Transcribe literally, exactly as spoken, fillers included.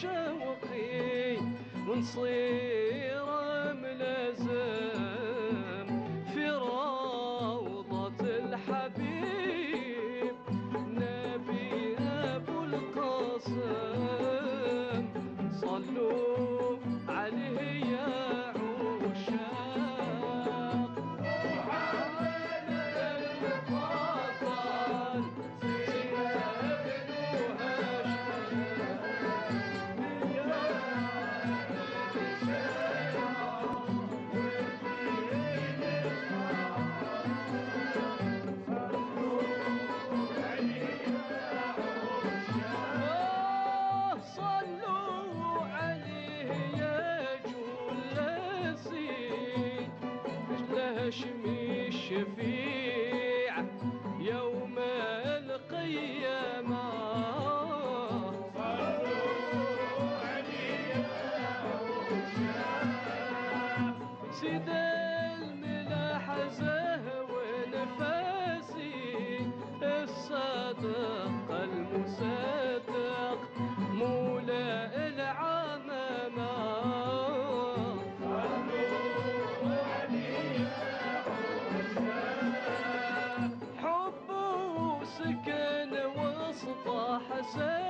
شوقي ونصير ملازم في روضة الحبيب نبي أبو القاسم صلوا عليه يا هاشمي الشفيع يوم القيامة صلوا عليه سيد الملاح زهوي نفاسي الصادق المصدق مولى العمامة حب سكن وسط حسن.